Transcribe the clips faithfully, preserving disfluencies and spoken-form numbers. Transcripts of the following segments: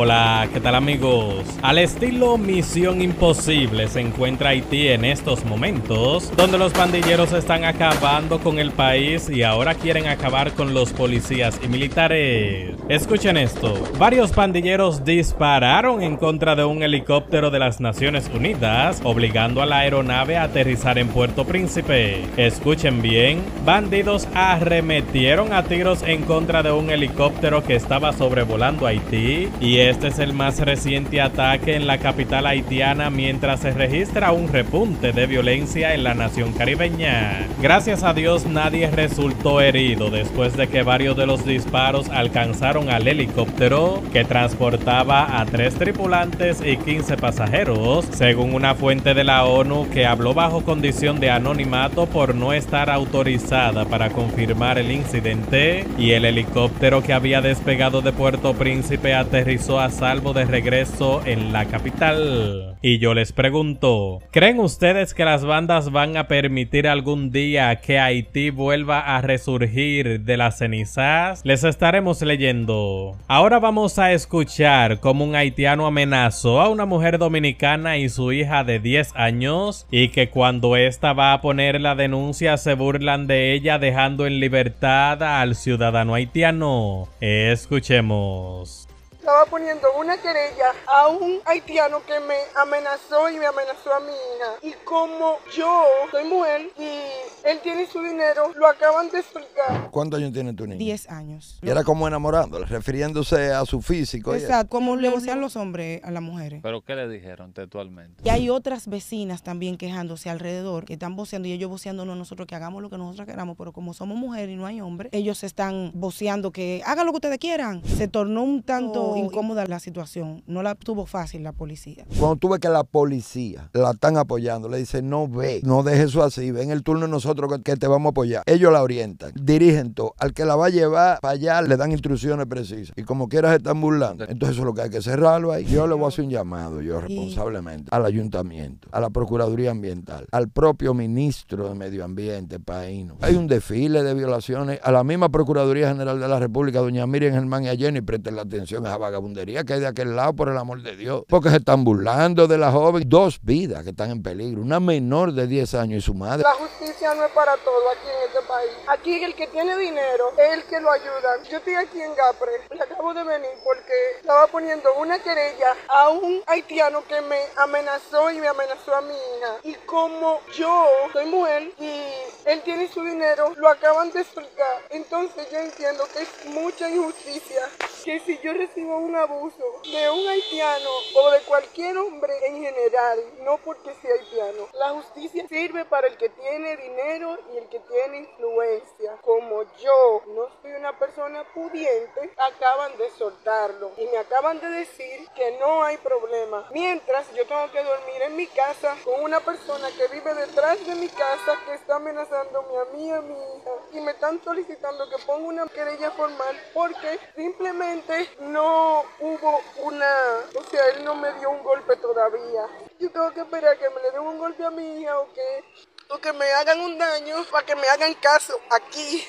Hola, ¿qué tal amigos? Al estilo Misión Imposible se encuentra Haití en estos momentos, donde los pandilleros están acabando con el país y ahora quieren acabar con los policías y militares. Escuchen esto. Varios pandilleros dispararon en contra de un helicóptero de las Naciones Unidas, obligando a la aeronave a aterrizar en Puerto Príncipe. Escuchen bien. Bandidos arremetieron a tiros en contra de un helicóptero que estaba sobrevolando Haití, y este es el más reciente ataque en la capital haitiana mientras se registra un repunte de violencia en la nación caribeña. Gracias a Dios nadie resultó herido después de que varios de los disparos alcanzaron al helicóptero que transportaba a tres tripulantes y quince pasajeros, según una fuente de la ONU que habló bajo condición de anonimato por no estar autorizada para confirmar el incidente, y el helicóptero que había despegado de Puerto Príncipe aterrizó a salvo de regreso en la capital. Y yo les pregunto, ¿creen ustedes que las bandas van a permitir algún día que Haití vuelva a resurgir de las cenizas? Les estaremos leyendo. Ahora vamos a escuchar cómo un haitiano amenazó a una mujer dominicana y su hija de diez años, y que cuando ésta va a poner la denuncia se burlan de ella dejando en libertad al ciudadano haitiano. Escuchemos. Estaba poniendo una querella a un haitiano que me amenazó y me amenazó a mi hija. Y como yo soy mujer y él tiene su dinero, lo acaban de explicar. ¿Cuántos años tiene tu niña? Diez años. Y era como enamorándola, refiriéndose a su físico. Exacto, como le decían los hombres a las mujeres. ¿Pero qué le dijeron textualmente? Y hay otras vecinas también quejándose alrededor, que están voceando y ellos voceándonos nosotros que hagamos lo que nosotros queramos, pero como somos mujeres y no hay hombres, ellos están voceando que hagan lo que ustedes quieran. Se tornó un tanto... Oh. Incómoda la situación, no la tuvo fácil la policía. Cuando tú ves que la policía la están apoyando, le dicen no ve, no deje eso así, ven el turno de nosotros que te vamos a apoyar. Ellos la orientan, dirigen todo, al que la va a llevar para allá le dan instrucciones precisas y como quieras están burlando. Entonces eso es lo que hay que cerrarlo ahí. Yo le voy a hacer un llamado, yo responsablemente, al ayuntamiento, a la Procuraduría Ambiental, al propio ministro de Medio Ambiente, Paíno. Hay un desfile de violaciones a la misma Procuraduría General de la República, doña Miriam Germán y a Jenny, presten la atención a vagabundería que hay de aquel lado, por el amor de Dios, porque se están burlando de la joven. Dos vidas que están en peligro, una menor de diez años y su madre. La justicia no es para todo aquí en este país. Aquí el que tiene dinero es el que lo ayuda. Yo estoy aquí en Gapre, me acabo de venir porque estaba poniendo una querella a un haitiano que me amenazó y me amenazó a mi hija. Y como yo soy mujer y él tiene su dinero, lo acaban de explicar. Entonces yo entiendo que es mucha injusticia, que si yo recibo un abuso de un haitiano o de cualquier hombre en general, no porque sea haitiano, la justicia sirve para el que tiene dinero y el que tiene influencia. Como yo no soy una persona pudiente, acaban de soltarlo y me acaban de decir que no hay problema, mientras yo tengo que dormir en mi casa con una persona que vive detrás de mi casa, que está amenazándome a mí, a mi hija, y me están solicitando que ponga una querella formal porque simplemente no hubo una, o sea, él no me dio un golpe todavía. Yo tengo que esperar que me le den un golpe a mi hija o que, o que me hagan un daño para que me hagan caso aquí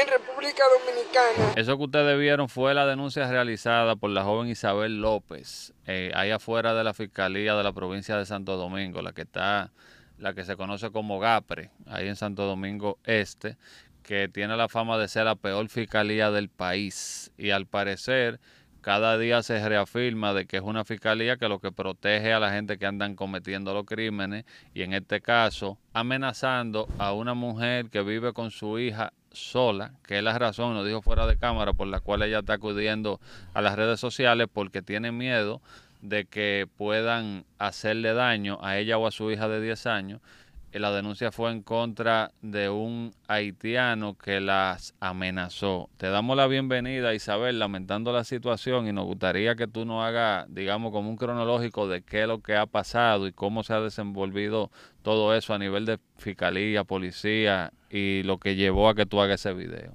en República Dominicana. Eso que ustedes vieron fue la denuncia realizada por la joven Isabel López, eh, ahí afuera de la Fiscalía de la provincia de Santo Domingo, la que está, la que se conoce como Gapre, ahí en Santo Domingo Este, que tiene la fama de ser la peor fiscalía del país, y al parecer cada día se reafirma de que es una fiscalía que lo que protege a la gente que andan cometiendo los crímenes, y en este caso amenazando a una mujer que vive con su hija sola, que es la razón, nos dijo fuera de cámara, por la cual ella está acudiendo a las redes sociales, porque tiene miedo de que puedan hacerle daño a ella o a su hija de diez años. La denuncia fue en contra de un haitiano que las amenazó. Te damos la bienvenida, Isabel, lamentando la situación, y nos gustaría que tú nos hagas, digamos, como un cronológico de qué es lo que ha pasado y cómo se ha desenvolvido todo eso a nivel de fiscalía, policía, y lo que llevó a que tú hagas ese video.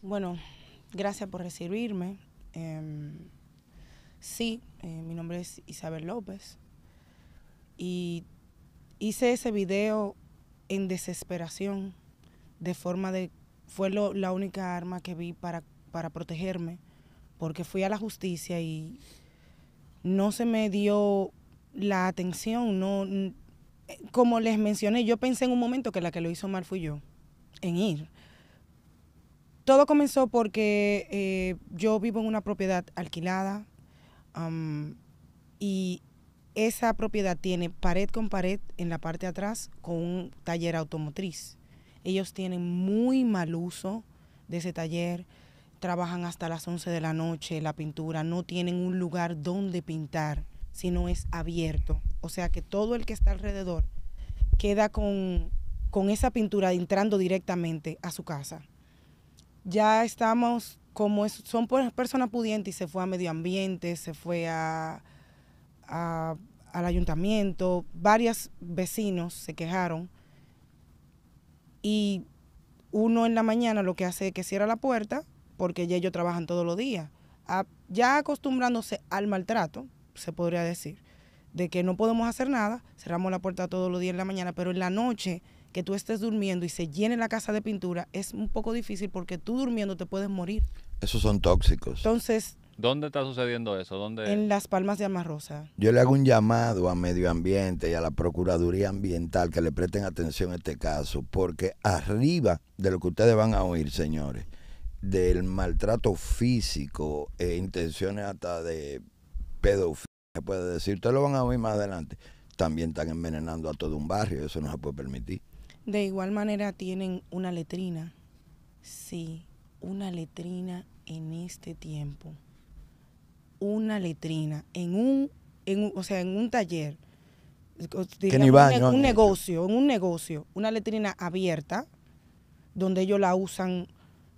Bueno, gracias por recibirme. Eh, sí, eh, mi nombre es Isabel López y hice ese video en desesperación, de forma de, fue lo, la única arma que vi para, para protegerme, porque fui a la justicia y no se me dio la atención. No, como les mencioné, yo pensé en un momento que la que lo hizo mal fui yo, en ir. Todo comenzó porque eh, yo vivo en una propiedad alquilada um, y esa propiedad tiene pared con pared en la parte de atrás con un taller automotriz. Ellos tienen muy mal uso de ese taller, trabajan hasta las once de la noche la pintura, no tienen un lugar donde pintar, sino es abierto. O sea que todo el que está alrededor queda con, con esa pintura entrando directamente a su casa. Ya estamos, como es, son personas pudientes, y se fue a medio ambiente, se fue a, a, al ayuntamiento, varios vecinos se quejaron y uno en la mañana lo que hace es que cierra la puerta porque ya ellos trabajan todos los días, a, ya acostumbrándose al maltrato, se podría decir, de que no podemos hacer nada, cerramos la puerta todos los días en la mañana, pero en la noche que tú estés durmiendo y se llene la casa de pintura, es un poco difícil porque tú durmiendo te puedes morir. Esos son tóxicos. Entonces, ¿dónde está sucediendo eso? ¿Dónde? En Las Palmas de Amarrosa. Yo le hago un llamado a Medio Ambiente y a la Procuraduría Ambiental que le presten atención a este caso, porque arriba de lo que ustedes van a oír, señores, del maltrato físico e intenciones hasta de pedofilia, se puede decir, ustedes lo van a oír más adelante, también están envenenando a todo un barrio, eso no se puede permitir. De igual manera tienen una letrina, sí, una letrina en este tiempo, una letrina en un, en un o sea, en un taller, digamos, va, un, no, un negocio, en un negocio, una letrina abierta donde ellos la usan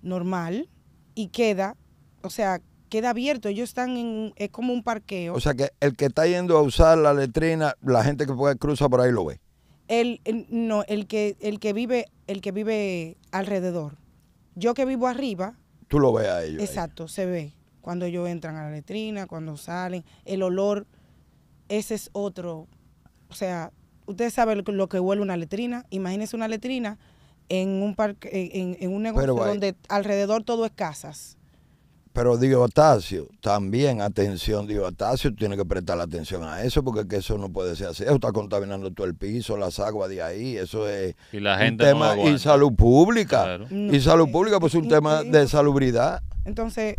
normal y queda, o sea, queda abierto, ellos están en, es como un parqueo. O sea que el que está yendo a usar la letrina, la gente que puede cruzar por ahí lo ve. El, el, no, el que, el que vive, el que vive alrededor. Yo que vivo arriba. Tú lo ves a ellos. Exacto, ahí se ve. Cuando ellos entran a la letrina, cuando salen, el olor, ese es otro. O sea, ustedes saben lo que huele una letrina. Imagínense una letrina en un parque, en, en un negocio pero, donde alrededor todo es casas. Pero Diotasio, también atención, Diotasio, tiene que prestar atención a eso, porque es que eso no puede ser así. Eso está contaminando todo el piso, las aguas de ahí, eso es y la gente un tema no y salud pública. Claro. No, y salud pública, pues es un tema de salubridad. Entonces,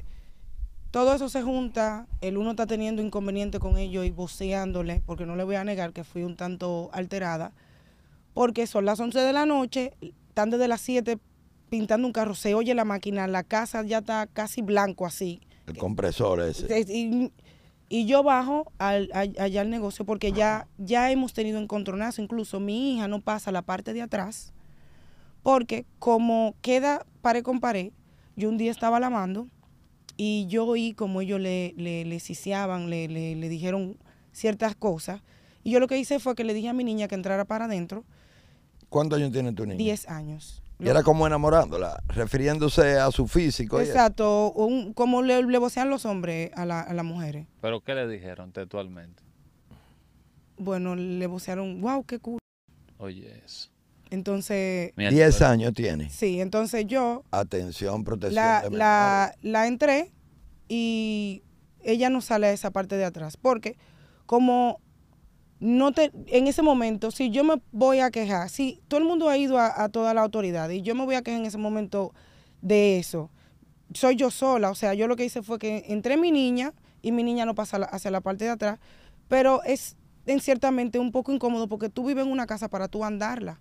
todo eso se junta, el uno está teniendo inconveniente con ellos y voceándole, porque no le voy a negar que fui un tanto alterada, porque son las once de la noche, están desde las siete pintando un carro, se oye la máquina, la casa ya está casi blanco así. El compresor ese. Y, y yo bajo al, al, allá al negocio porque ya, ya hemos tenido encontronazo, incluso mi hija no pasa la parte de atrás, porque como queda pared con pared, yo un día estaba lavando y yo oí como ellos le, le, le ciciaban, le, le, le dijeron ciertas cosas, y yo lo que hice fue que le dije a mi niña que entrara para adentro. ¿Cuántos años tiene tu niña? Diez años. Y era como enamorándola, refiriéndose a su físico. Exacto, un, como le, le vocean los hombres a, la, a las mujeres. ¿Pero qué le dijeron textualmente? Bueno, le vocearon, wow, qué cool. Oye, eso. Entonces... Diez años tiene. Sí, entonces yo... Atención, protección. La, de la, la entré y ella no sale a esa parte de atrás, porque como... No te, en ese momento, si yo me voy a quejar, si todo el mundo ha ido a, a toda la autoridad y yo me voy a quejar en ese momento de eso, soy yo sola, o sea, yo lo que hice fue que entré mi niña y mi niña no pasa la, hacia la parte de atrás, pero es en ciertamente un poco incómodo porque tú vives en una casa para tú andarla,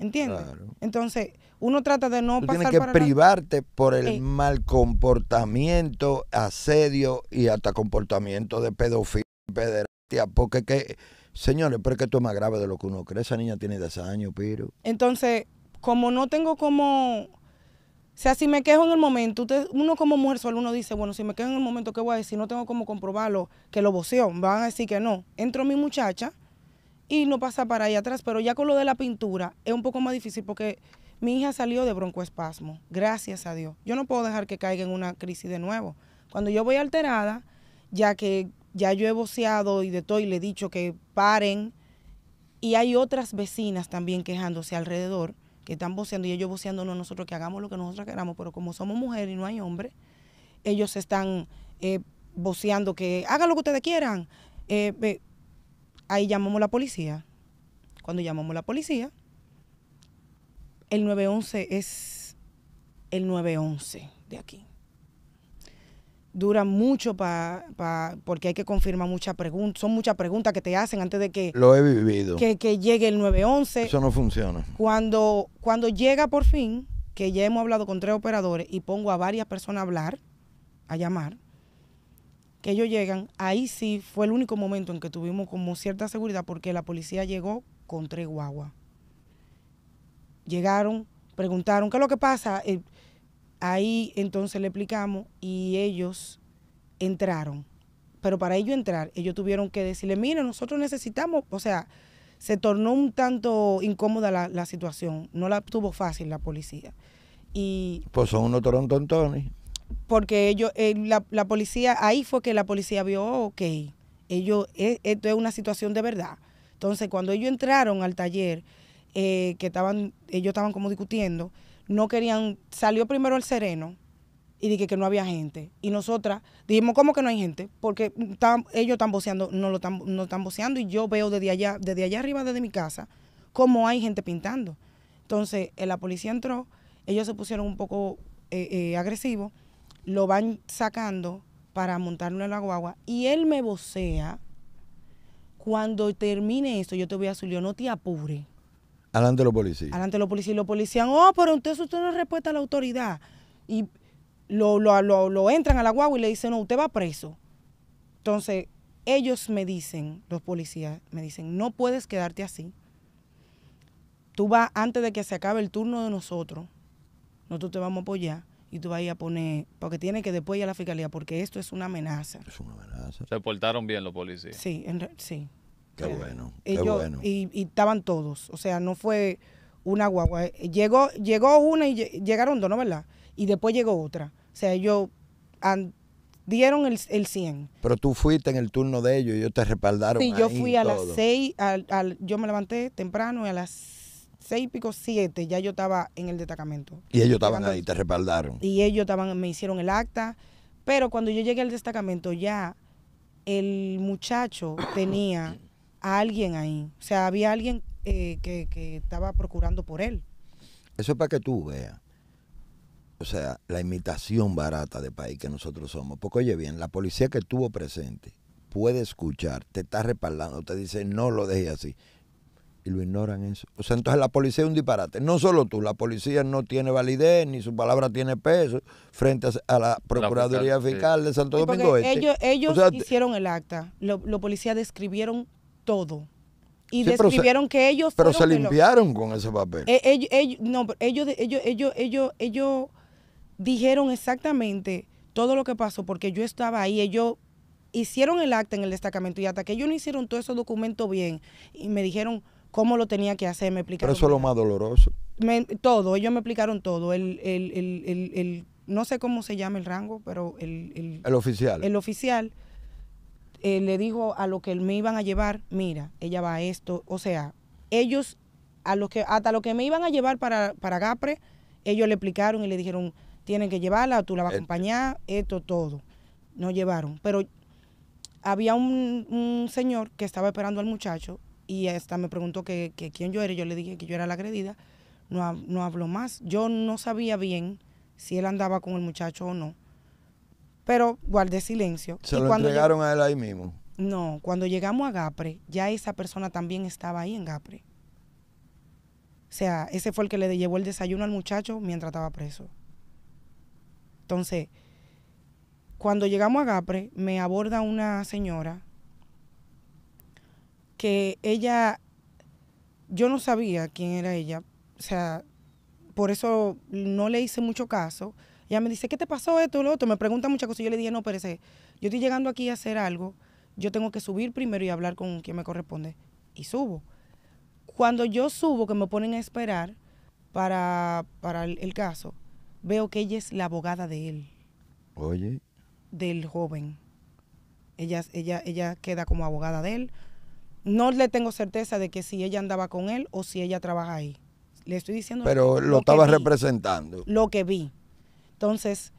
¿entiendes? Claro. Entonces, uno trata de no tú pasar tienes que para privarte la... por el eh. mal comportamiento, asedio y hasta comportamiento de pedofilia, pederastia, porque que... Señores, pero es que esto es más grave de lo que uno cree. Esa niña tiene diez años, pero... Entonces, como no tengo como... O sea, si me quejo en el momento, usted, uno como mujer sola, uno dice, bueno, si me quejo en el momento, ¿qué voy a decir? No tengo como comprobarlo, que lo voceó. Van a decir que no. Entro mi muchacha y no pasa para ahí atrás. Pero ya con lo de la pintura es un poco más difícil porque mi hija salió de broncoespasmo. Gracias a Dios. Yo no puedo dejar que caiga en una crisis de nuevo. Cuando yo voy alterada, ya que... Ya yo he voceado y de todo y le he dicho que paren. Y hay otras vecinas también quejándose alrededor, que están voceando y ellos voceándonos nosotros que hagamos lo que nosotros queramos, pero como somos mujeres y no hay hombres, ellos están eh, voceando que hagan lo que ustedes quieran. Eh, eh, ahí llamamos a la policía. Cuando llamamos a la policía, el nueve once es el nueve once de aquí. Dura mucho pa, pa, porque hay que confirmar muchas preguntas. Son muchas preguntas que te hacen antes de que... Lo he vivido. Que, que llegue el nueve once. Eso no funciona. Cuando, cuando llega por fin, que ya hemos hablado con tres operadores y pongo a varias personas a hablar, a llamar, que ellos llegan, ahí sí fue el único momento en que tuvimos como cierta seguridad porque la policía llegó con tres guaguas. Llegaron, preguntaron, ¿qué es lo que pasa? Eh, ahí entonces le explicamos y ellos entraron. Pero para ellos entrar, ellos tuvieron que decirle, mire, nosotros necesitamos, o sea, se tornó un tanto incómoda la, la situación. No la tuvo fácil la policía. Y pues son unos torontontones. Porque ellos, eh, la, la policía, ahí fue que la policía vio, oh, ok, ellos, eh, esto es una situación de verdad. Entonces, cuando ellos entraron al taller, eh, que estaban, ellos estaban como discutiendo, no querían, salió primero el sereno y dije que no había gente. Y nosotras dijimos, ¿cómo que no hay gente? Porque tam, ellos están voceando, no lo están, no están voceando y yo veo desde allá, desde allá arriba, desde mi casa, cómo hay gente pintando. Entonces, eh, la policía entró, ellos se pusieron un poco eh, eh, agresivos, lo van sacando para montarlo en la guagua y él me vocea, cuando termine esto, yo te voy a subir, no te apures. Adelante los policías. Adelante los policías. Y los policías, oh, pero entonces usted no respeta a la autoridad. Y lo, lo, lo, lo entran a la guagua y le dicen, no, usted va preso. Entonces, ellos me dicen, los policías me dicen, no puedes quedarte así. Tú vas, antes de que se acabe el turno de nosotros, nosotros te vamos a apoyar y tú vas a ir a poner, porque tiene que después ir a la fiscalía, porque esto es una amenaza. Es una amenaza. Se portaron bien los policías. Sí, en, sí. Qué o sea, bueno, ellos, qué bueno. Y, y estaban todos, o sea, no fue una guagua. Llegó llegó una y llegaron dos, ¿no, verdad? Y después llegó otra. O sea, ellos and, dieron el, el cien. Pero tú fuiste en el turno de ellos y ellos te respaldaron. Sí, ahí yo fui a todo. Las seis, al, al, yo me levanté temprano y a las seis y pico, siete, ya yo estaba en el destacamento. Y ellos estaban ahí, te respaldaron. Y ellos estaban, me hicieron el acta, pero cuando yo llegué al destacamento ya el muchacho tenía... a alguien ahí, o sea, había alguien eh, que, que estaba procurando por él. Eso es para que tú veas, o sea, la imitación barata de país que nosotros somos. Porque oye bien, la policía que estuvo presente puede escuchar, te está respaldando, te dice no lo dejes así y lo ignoran eso. O sea, entonces la policía es un disparate. No solo tú, la policía no tiene validez ni su palabra tiene peso frente a la Procuraduría Fiscal de Santo Domingo Este. Ellos, ellos o sea, hicieron el acta, los lo policías describieron todo. Y sí, describieron se, que ellos... Pero se limpiaron los, con ese papel. Eh, ellos, ellos, no, ellos, ellos, ellos, ellos, ellos dijeron exactamente todo lo que pasó porque yo estaba ahí. Ellos hicieron el acta en el destacamento y hasta que ellos no hicieron todo ese documento bien y me dijeron cómo lo tenía que hacer, me explicaron. Pero eso es lo más doloroso. Me, todo, ellos me explicaron todo. El, el, el, el, el, no sé cómo se llama el rango, pero el... El, el oficial. El oficial... Eh, le dijo a lo que me iban a llevar, mira, ella va a esto, o sea, ellos, a los que, hasta lo que me iban a llevar para, para Gapre, ellos le explicaron y le dijeron, tienen que llevarla, tú la vas a acompañar, esto, todo. Nos llevaron, pero había un, un señor que estaba esperando al muchacho y hasta me preguntó que, que quién yo era, yo le dije que yo era la agredida, no, no habló más. Yo no sabía bien si él andaba con el muchacho o no. Pero guardé silencio. ¿Se y lo cuando entregaron a él ahí mismo? No, cuando llegamos a Gapre, ya esa persona también estaba ahí en Gapre. O sea, ese fue el que le llevó el desayuno al muchacho mientras estaba preso. Entonces, cuando llegamos a Gapre, me aborda una señora que ella, yo no sabía quién era ella, o sea, por eso no le hice mucho caso. Ella me dice, ¿qué te pasó esto o lo otro? Me pregunta muchas cosas. Yo le dije, no, pero ese, yo estoy llegando aquí a hacer algo. Yo tengo que subir primero y hablar con quien me corresponde. Y subo. Cuando yo subo, que me ponen a esperar para, para el, el caso, veo que ella es la abogada de él. Oye. Del joven. Ella, ella, ella queda como abogada de él. No le tengo certeza de que si ella andaba con él o si ella trabaja ahí. Le estoy diciendo... Pero lo, lo, lo estaba vi, representando. Lo que vi. Entonces,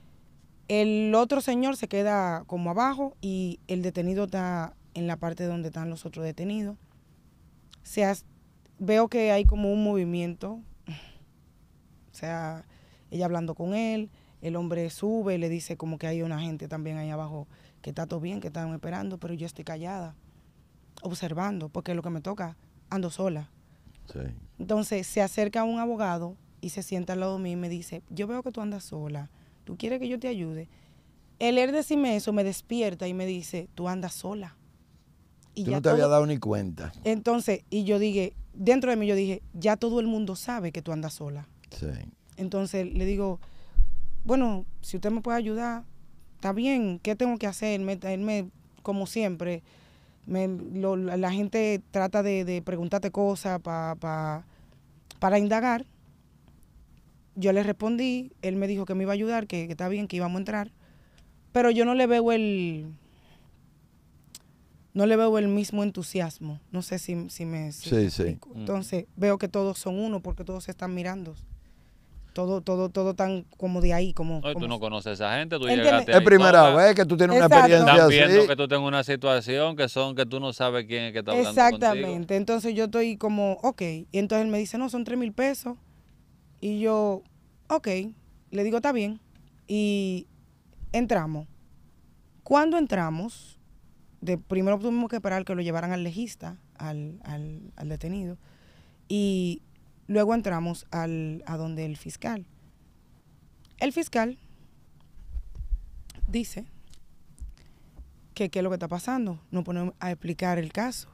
El otro señor se queda como abajo y el detenido está en la parte donde están los otros detenidos. O sea, veo que hay como un movimiento, o sea, ella hablando con él, el hombre sube y le dice como que hay una gente también ahí abajo que está todo bien, que están esperando, pero yo estoy callada, observando, porque lo que me toca, ando sola. Sí. Entonces se acerca un abogado y se sienta al lado mío y me dice, yo veo que tú andas sola, ¿tú quieres que yo te ayude? El él decirme eso me despierta y me dice, tú andas sola. Y tú ya no te todo... había dado ni cuenta. Entonces, y yo dije, dentro de mí yo dije, ya todo el mundo sabe que tú andas sola. Sí. Entonces le digo, bueno, si usted me puede ayudar, está bien, ¿qué tengo que hacer? Me, él me, como siempre, me, lo, la gente trata de, de preguntarte cosas pa, pa, para indagar. Yo le respondí, él me dijo que me iba a ayudar, que, que está bien, que íbamos a entrar, pero yo no le veo el, no le veo el mismo entusiasmo. No sé si, si me... Si sí, me sí. Entonces veo que todos son uno porque todos se están mirando. Todo, todo, todo tan como de ahí, como... Oye, como tú no conoces a esa gente, tú llegaste ahí. Es primera vez que tú tienes una experiencia así. Están viendo que tú tienes una situación que son que tú no sabes quién es que está hablando contigo. Exactamente. Entonces yo estoy como, ok. Y entonces él me dice, no, son tres mil pesos. Y yo, ok. Le digo, está bien. Y entramos. Cuando entramos, de primero tuvimos que esperar que lo llevaran al legista, al, al, al detenido. Y... luego entramos al, a donde el fiscal. El fiscal dice que qué es lo que está pasando. Nos ponemos a explicar el caso.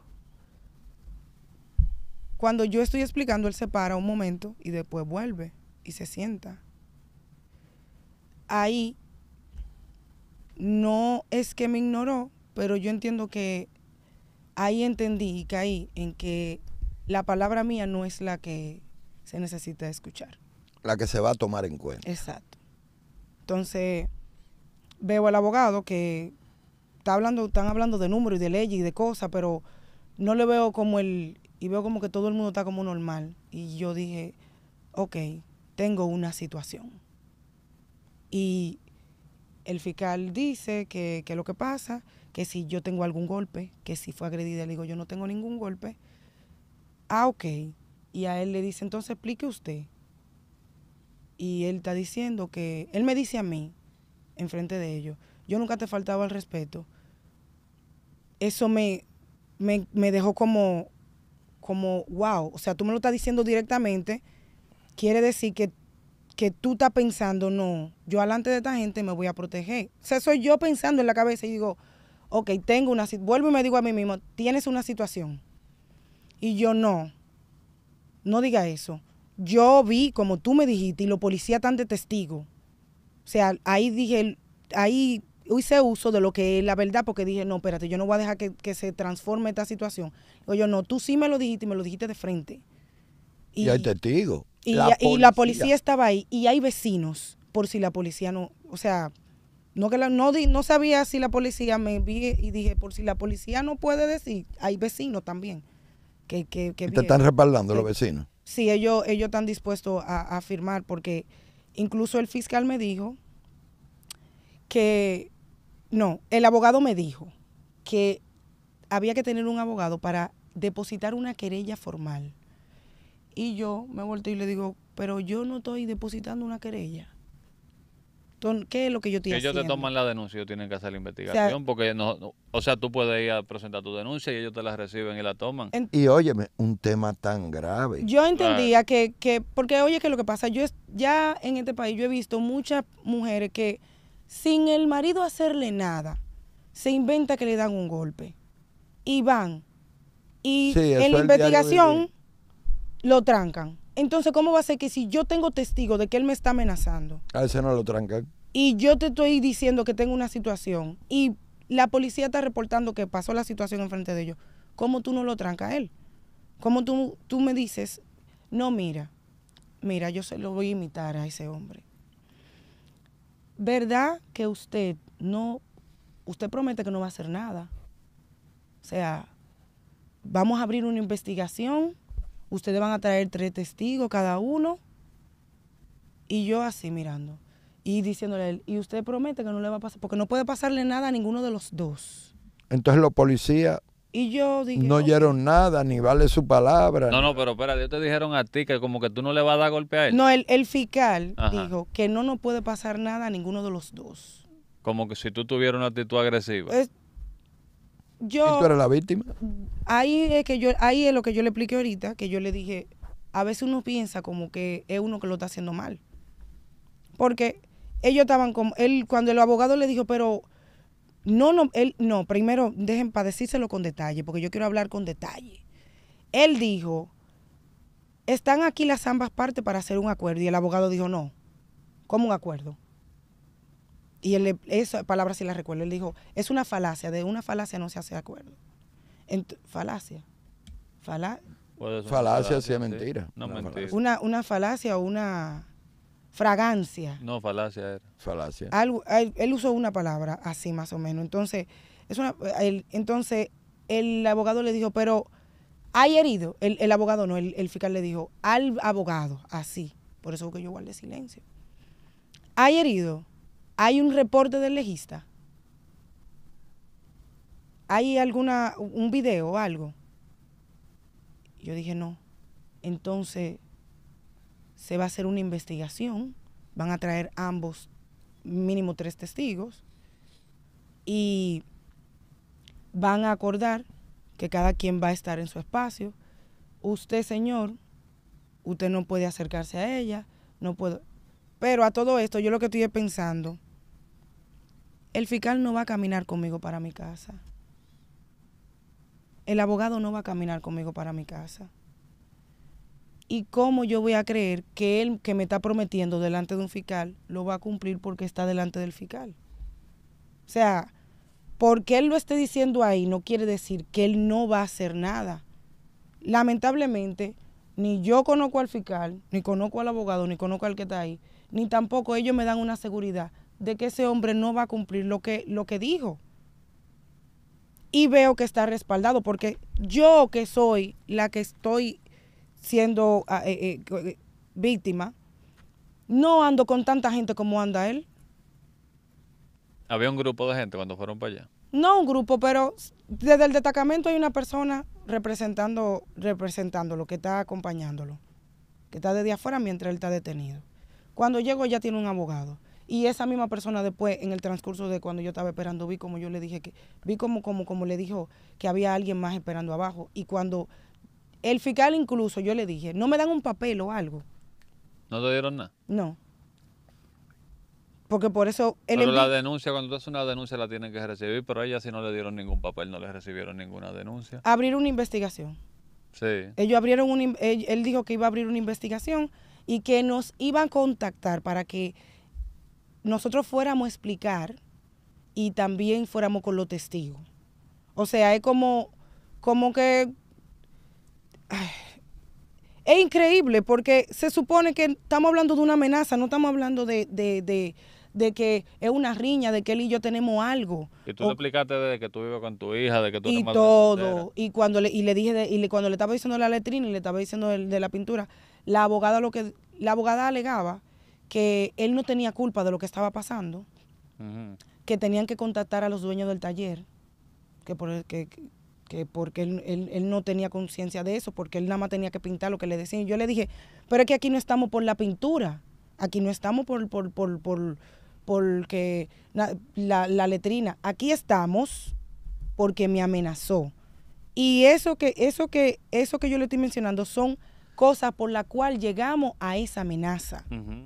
Cuando yo estoy explicando, él se para un momento y después vuelve y se sienta. Ahí no es que me ignoró, pero yo entiendo que ahí entendí y caí en que la palabra mía no es la que se necesita escuchar. La que se va a tomar en cuenta. Exacto. Entonces, veo al abogado que está hablando, están hablando de números y de leyes y de cosas, pero no le veo como el... Y veo como que todo el mundo está como normal. Y yo dije, ok, tengo una situación. Y el fiscal dice que, que lo que pasa, que si yo tengo algún golpe, que si fue agredida, le digo, yo no tengo ningún golpe. Ah, ok. Y a él le dice, entonces explique usted. Y él está diciendo que, él me dice a mí, enfrente de ellos, yo nunca te faltaba el respeto. Eso me, me, me dejó como, como, wow, o sea, tú me lo estás diciendo directamente, quiere decir que, que tú estás pensando, no, yo alante de esta gente me voy a proteger. O sea, soy yo pensando en la cabeza y digo, ok, tengo una situación, vuelvo y me digo a mí mismo, tienes una situación. Y yo, no, no diga eso. Yo vi, como tú me dijiste, y los policías están de testigo. O sea, ahí dije, ahí hice uso de lo que es la verdad, porque dije, no, espérate, yo no voy a dejar que, que se transforme esta situación. Digo yo, no, tú sí me lo dijiste y me lo dijiste de frente. Y, y hay testigos. Y la, y la policía estaba ahí, y hay vecinos, por si la policía no, o sea, no, que la, no, no sabía si la policía me vi y dije, por si la policía no puede decir, hay vecinos también. Que, que, que te están respaldando los vecinos. Sí, ellos, ellos están dispuestos a, a firmar, porque incluso el fiscal me dijo que, no, el abogado me dijo que había que tener un abogado para depositar una querella formal. Y yo me volteo y le digo, pero yo no estoy depositando una querella. ¿Qué es lo que yo estoy haciendo? Ellos te toman la denuncia, ellos tienen que hacer la investigación, o sea, porque no, o sea, tú puedes ir a presentar tu denuncia y ellos te la reciben y la toman. Y óyeme, un tema tan grave. Yo entendía claro. que, que, porque oye, que lo que pasa, yo es, ya en este país yo he visto muchas mujeres que sin el marido hacerle nada, se inventa que le dan un golpe y van. Y sí, en la investigación lo trancan. Entonces, ¿cómo va a ser que si yo tengo testigo de que él me está amenazando? A ese no lo trancan. Y yo te estoy diciendo que tengo una situación y la policía está reportando que pasó la situación enfrente de ellos. ¿Cómo tú no lo trancas a él? ¿Cómo tú, tú me dices, no, mira, mira, yo se lo voy a imitar a ese hombre? ¿Verdad que usted no, usted promete que no va a hacer nada? O sea, vamos a abrir una investigación. Ustedes van a traer tres testigos cada uno. Y yo así mirando. y diciéndole a él, y usted promete que no le va a pasar, porque no puede pasarle nada a ninguno de los dos. Entonces los policías y yo dije, no oyeron okay. nada, ni vale su palabra. No, no, pero espérate, ellos te dijeron a ti que como que tú no le vas a dar golpe a él. No, el, el fiscal Ajá. dijo que no nos puede pasar nada a ninguno de los dos. Como que si tú tuvieras una actitud agresiva. Es, yo, ¿Y tú eres la víctima? Ahí es, que yo, ahí es lo que yo le expliqué ahorita, que yo le dije, a veces uno piensa como que es uno que lo está haciendo mal. Porque ellos estaban como, él, cuando el abogado le dijo, pero... No, no, él, no, primero dejen para decírselo con detalle, porque yo quiero hablar con detalle. Él dijo, están aquí las ambas partes para hacer un acuerdo, y el abogado dijo, no, ¿cómo un acuerdo? Y él, esa palabra sí la recuerdo, él dijo, es una falacia, de una falacia no se hace acuerdo. Ent falacia, Fala falacia, falacia sí es mentira. No, una, mentira. Falacia. Una, una falacia o una... Fragancia. No, falacia era. Falacia. Algo, él, él usó una palabra así más o menos. Entonces, es una, él, entonces el abogado le dijo, pero hay herido. El, el abogado no, el, el fiscal le dijo, al abogado, así. Por eso que yo guardé silencio. Hay herido. Hay un reporte del legista. Hay alguna, un video o algo. Yo dije, no. Entonces... se va a hacer una investigación, van a traer ambos, mínimo tres testigos, y van a acordar que cada quien va a estar en su espacio. Usted, señor, usted no puede acercarse a ella, no puedo. Pero a todo esto, yo lo que estoy pensando, el fiscal no va a caminar conmigo para mi casa. El abogado no va a caminar conmigo para mi casa. ¿Y cómo yo voy a creer que él que me está prometiendo delante de un fiscal lo va a cumplir porque está delante del fiscal? O sea, porque él lo esté diciendo ahí no quiere decir que él no va a hacer nada. Lamentablemente, ni yo conozco al fiscal, ni conozco al abogado, ni conozco al que está ahí, ni tampoco ellos me dan una seguridad de que ese hombre no va a cumplir lo que, lo que dijo. Y veo que está respaldado, porque yo que soy la que estoy... siendo eh, eh, víctima, no ando con tanta gente como anda él. ¿Había un grupo de gente cuando fueron para allá? No un grupo, pero desde el destacamento hay una persona representando, representándolo, que está acompañándolo, que está desde afuera mientras él está detenido. Cuando llego ya tiene un abogado. Y esa misma persona después, en el transcurso de cuando yo estaba esperando, vi como yo le dije que, vi como, como, como le dijo que había alguien más esperando abajo. Y cuando... el fiscal incluso, yo le dije, no me dan un papel o algo. ¿No te dieron nada? No. Porque por eso... El pero el... la denuncia, cuando tú haces una denuncia la tienen que recibir, pero a ella si no le dieron ningún papel, no les recibieron ninguna denuncia. Abrir una investigación. Sí. Ellos abrieron un... Él dijo que iba a abrir una investigación y que nos iban a contactar para que nosotros fuéramos a explicar y también fuéramos con los testigos. O sea, es como, como que... Es increíble porque se supone que estamos hablando de una amenaza, no estamos hablando de, de, de, de que es una riña, de que él y yo tenemos algo. Y tú o, te explicaste de que tú vives con tu hija, de que tú... Y todo. Y cuando le, y le dije, de, y le, cuando le estaba diciendo la letrina y le estaba diciendo de, de la pintura, la abogada, lo que, la abogada alegaba que él no tenía culpa de lo que estaba pasando, uh-huh. que tenían que contactar a los dueños del taller, que por el que... que porque él, él, él no tenía conciencia de eso, porque él nada más tenía que pintar lo que le decían. Y yo le dije, pero es que aquí no estamos por la pintura, aquí no estamos por, por, por, por, por que, na, la, la letrina, aquí estamos porque me amenazó. Y eso que, eso, que, eso que yo le estoy mencionando son cosas por las cuales llegamos a esa amenaza. Uh-huh.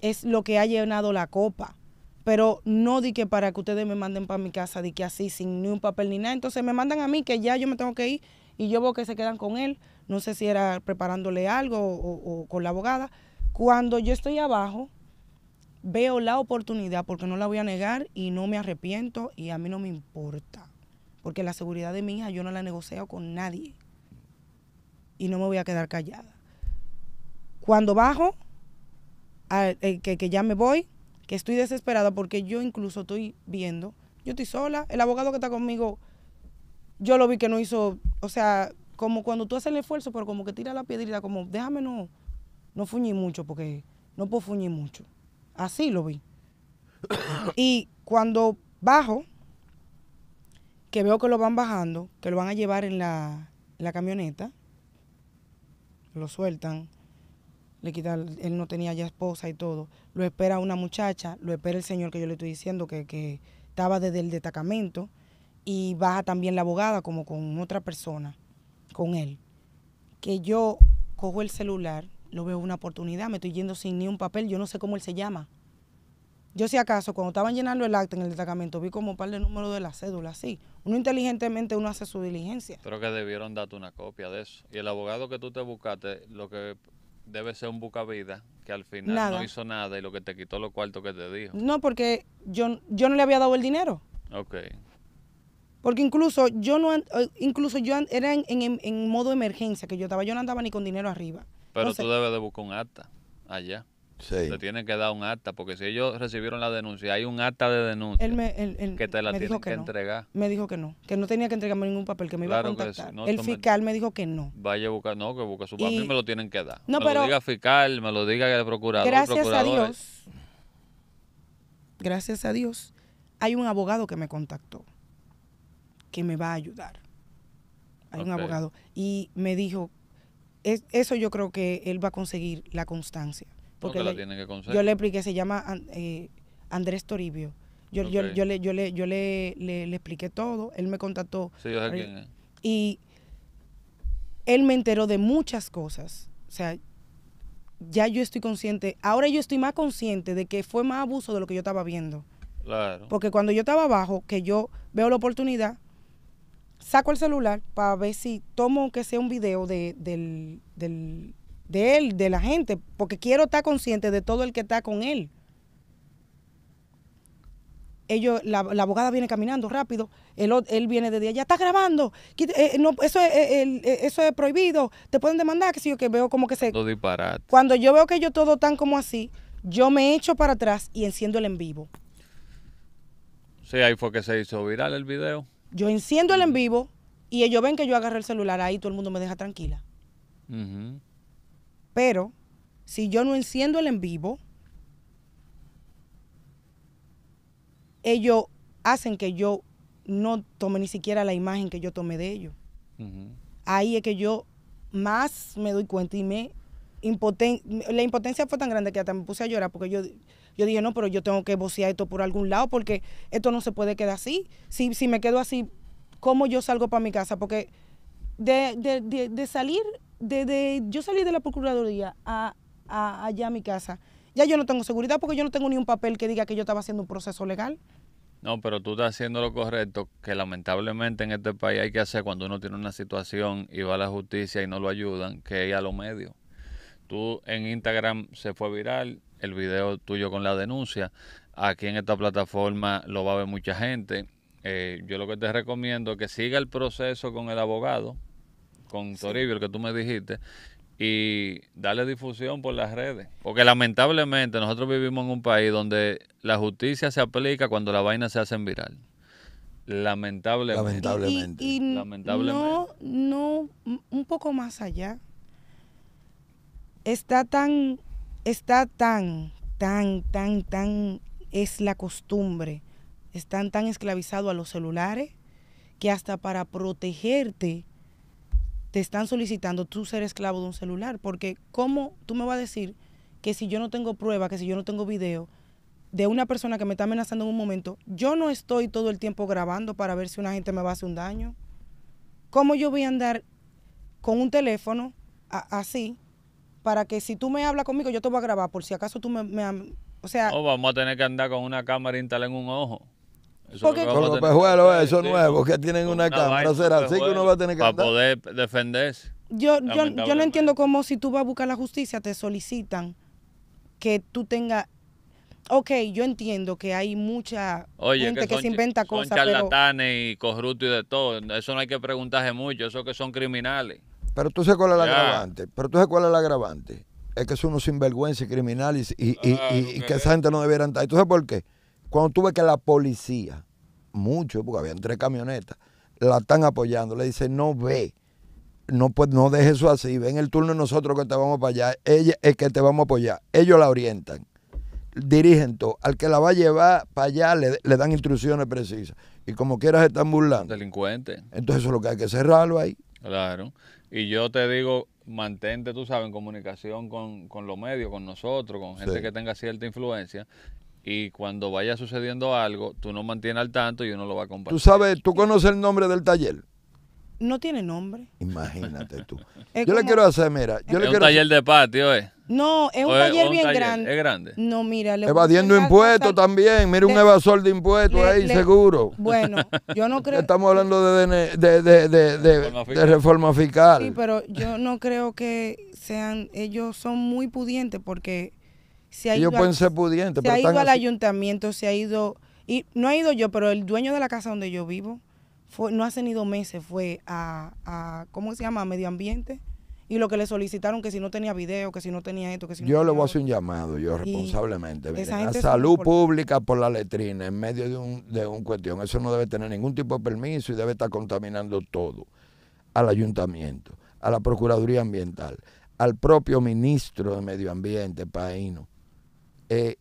Es lo que ha llenado la copa. Pero no di que para que ustedes me manden para mi casa, di que así, sin ni un papel ni nada. Entonces me mandan a mí, que ya yo me tengo que ir, y yo veo que se quedan con él. No sé si era preparándole algo o, o con la abogada. Cuando yo estoy abajo, veo la oportunidad, porque no la voy a negar y no me arrepiento y a mí no me importa. Porque la seguridad de mi hija yo no la negocio con nadie. Y no me voy a quedar callada. Cuando bajo, a, eh, que, que ya me voy, que estoy desesperada porque yo incluso estoy viendo, yo estoy sola, el abogado que está conmigo, yo lo vi que no hizo, o sea, como cuando tú haces el esfuerzo, pero como que tira la piedrita, como déjame no, no fuñir mucho, porque no puedo fuñir mucho. así lo vi. Y cuando bajo, que veo que lo van bajando, que lo van a llevar en la, en la camioneta, lo sueltan, le quitan, él no tenía ya esposa y todo, lo espera una muchacha, lo espera el señor que yo le estoy diciendo, que, que estaba desde el destacamento, y baja también la abogada como con otra persona, con él. Que yo cojo el celular, lo veo una oportunidad, me estoy yendo sin ni un papel, yo no sé cómo él se llama. Yo si acaso, cuando estaban llenando el acta en el destacamento, vi como un par de números de la cédula, sí. Uno inteligentemente, uno hace su diligencia. Creo que debieron darte una copia de eso. Y el abogado que tú te buscaste, lo que debe ser un buscavida, que al final nada. No hizo nada y lo que te quitó los cuartos que te dijo. No, porque yo, yo no le había dado el dinero. Ok. Porque incluso yo no, incluso yo era en, en, en modo emergencia que yo estaba, yo no andaba ni con dinero arriba. Pero entonces, tú debes de buscar un acta allá. Sí. Te tienen que dar un acta, porque si ellos recibieron la denuncia, hay un acta de denuncia él me, él, él, que te la tienen que, que no. entregar. Me dijo que no, que no tenía que entregarme ningún papel, que me iba claro a contactar. Sí. No, el fiscal me, me dijo que no. Vaya a buscar, no, que busque su papel, me lo tienen que dar. No, me pero, lo diga fiscal, me lo diga el procurador. Gracias procurador, a Dios, eh. gracias a Dios, hay un abogado que me contactó, que me va a ayudar. Hay okay. un abogado. Y me dijo, es, eso yo creo que él va a conseguir la constancia. Porque no, la le, que conseguir. Yo le expliqué, se llama eh, Andrés Toribio. Yo, okay. yo, yo, le, yo, le, yo le, le, le expliqué todo, él me contactó. Sí, yo sé quién es. Y él me enteró de muchas cosas. O sea, ya yo estoy consciente, ahora yo estoy más consciente de que fue más abuso de lo que yo estaba viendo. Claro. Porque cuando yo estaba abajo, que yo veo la oportunidad, saco el celular para ver si tomo que sea un video de, del... del de él, de la gente, porque quiero estar consciente de todo el que está con él. Ellos, la, la abogada viene caminando rápido, él, él viene desde allá, está grabando, eh, no, eso, es, eh, eh, eso es prohibido, te pueden demandar, que si yo que veo como que se... Todo disparate. Cuando yo veo que ellos todos están como así, yo me echo para atrás y enciendo el en vivo. Sí, ahí fue que se hizo viral el video. Yo enciendo el en vivo y ellos ven que yo agarré el celular, ahí todo el mundo me deja tranquila. Uh-huh. Pero, si yo no enciendo el en vivo, ellos hacen que yo no tome ni siquiera la imagen que yo tomé de ellos. Uh-huh. Ahí es que yo más me doy cuenta y me impoten la impotencia fue tan grande que hasta me puse a llorar porque yo, yo dije, no, pero yo tengo que vocear esto por algún lado porque esto no se puede quedar así. Si, si me quedo así, ¿cómo yo salgo para mi casa? Porque de, de, de, de salir... Desde yo salí de la Procuraduría a, a, allá a mi casa, ya yo no tengo seguridad porque yo no tengo ni un papel que diga que yo estaba haciendo un proceso legal. No, pero tú estás haciendo lo correcto, que lamentablemente en este país hay que hacer cuando uno tiene una situación y va a la justicia y no lo ayudan, que ir a los medios. Tú en Instagram se fue viral el video tuyo con la denuncia. Aquí en esta plataforma lo va a ver mucha gente. Eh, yo lo que te recomiendo es que siga el proceso con el abogado, con Toribio, sí, el que tú me dijiste, y darle difusión por las redes. Porque lamentablemente nosotros vivimos en un país donde la justicia se aplica cuando la vaina se hace viral. Lamentablemente. Lamentablemente. Y, y lamentablemente. No, no, un poco más allá. Está tan, está tan, tan, tan, tan, es la costumbre. Están tan esclavizados a los celulares que hasta para protegerte te están solicitando tú ser esclavo de un celular, porque ¿cómo tú me vas a decir que si yo no tengo prueba, que si yo no tengo video de una persona que me está amenazando en un momento, yo no estoy todo el tiempo grabando para ver si una gente me va a hacer un daño? ¿Cómo yo voy a andar con un teléfono a, así para que si tú me hablas conmigo yo te voy a grabar por si acaso tú me... me o sea, oh, vamos a tener que andar con una cámara instalada en un ojo. Eso porque con los pejuelos esos nuevos que tienen una, una cámara, será así que uno va a tener que para andar poder defenderse. Yo, yo, yo no entiendo cómo si tú vas a buscar la justicia te solicitan que tú tengas... Ok, yo entiendo que hay mucha Oye, gente que, son, que se inventa cosas, son charlatanes, pero... y corruptos y de todo. Eso no hay que preguntarse mucho, eso que son criminales. Pero tú sabes cuál es el agravante, pero tú sabes cuál es el agravante. Es que son unos sinvergüenzas y criminales y, y, ah, y, y okay. que esa gente no debiera andar. ¿Y tú sabes por qué? Cuando tuve que la policía, mucho, porque habían tres camionetas, la están apoyando, le dicen, no ve, no, pues, no deje eso así, ven el turno de nosotros que te vamos para allá, ella es que te vamos a apoyar. Ellos la orientan. dirigen todo. Al que la va a llevar para allá le, le dan instrucciones precisas. Y como quieras están burlando. Delincuentes. Entonces eso es lo que hay que cerrarlo ahí. Claro. Y yo te digo, mantente, tú sabes, en comunicación con, con los medios, con nosotros, con gente sí. que tenga cierta influencia. Y cuando vaya sucediendo algo, tú nos mantienes al tanto y uno lo va a compartir. ¿Tú sabes, tú conoces el nombre del taller? No tiene nombre. Imagínate tú. Es yo como, le quiero hacer, mira. Yo es le un quiero taller hacer. de patio, ¿eh? No, es un es, taller un bien taller. grande. Es grande. No, mira. Le Evadiendo impuestos hasta... también. Mira, le, un evasor de impuestos le, ahí, le, seguro. Bueno, yo no creo... Estamos hablando de, de, de, de, de, de, reforma de reforma fiscal. Sí, pero yo no creo que sean... Ellos son muy pudientes porque... Se ha ellos ido pueden a, ser pudientes. Se pero ha ido al así. ayuntamiento, se ha ido... y no ha ido yo, pero el dueño de la casa donde yo vivo... Fue, no hace ni dos meses fue a, a, ¿cómo se llama?, a medio ambiente, y lo que le solicitaron que si no tenía video, que si no tenía esto, que si no... Yo le voy a hacer un llamado, yo responsablemente, miren, a salud pública por la letrina, en medio de un, de un cuestión, eso no debe tener ningún tipo de permiso y debe estar contaminando todo, al ayuntamiento, a la Procuraduría Ambiental, al propio ministro de Medio Ambiente, Paíno, eh,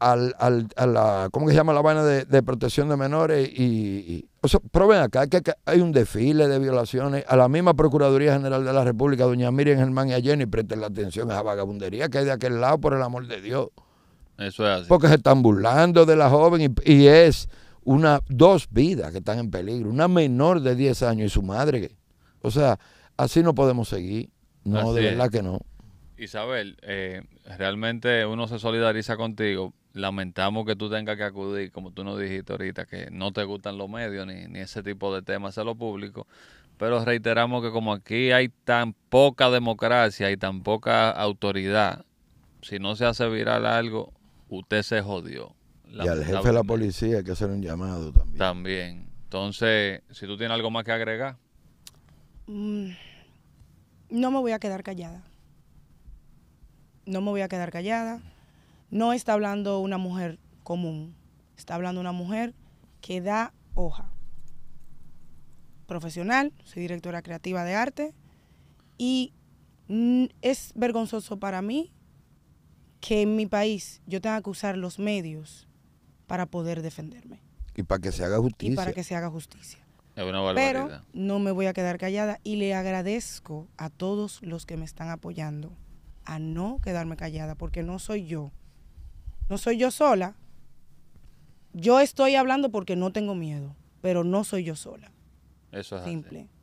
Al, al, a la, ¿cómo que se llama la vaina de, de protección de menores? Y, y o sea, pero ven acá, que, que hay un desfile de violaciones a la misma Procuraduría General de la República, doña Miriam Germán y a Jenny, presten la atención a esa vagabundería que hay de aquel lado, por el amor de Dios. Eso es así. Porque se están burlando de la joven y, y es una dos vidas que están en peligro, una menor de diez años y su madre. O sea, así no podemos seguir. No, así de verdad es. que no. Isabel, eh, realmente uno se solidariza contigo. Lamentamos que tú tengas que acudir, como tú nos dijiste ahorita, que no te gustan los medios ni, ni ese tipo de temas a lo público, pero reiteramos que como aquí hay tan poca democracia y tan poca autoridad, si no se hace viral algo, usted se jodió. Y al jefe de la policía hay que hacer un llamado también. También. Entonces, si tú tienes algo más que agregar. Mm, no me voy a quedar callada. No me voy a quedar callada. No está hablando una mujer común, está hablando una mujer que da hoja. Profesional, soy directora creativa de arte y es vergonzoso para mí que en mi país yo tenga que usar los medios para poder defenderme. Y para que se haga justicia. Y para que se haga justicia. Es una barbaridad. Pero no me voy a quedar callada y le agradezco a todos los que me están apoyando a no quedarme callada porque no soy yo. No soy yo sola. Yo estoy hablando porque no tengo miedo, pero no soy yo sola. Eso es simple. Así.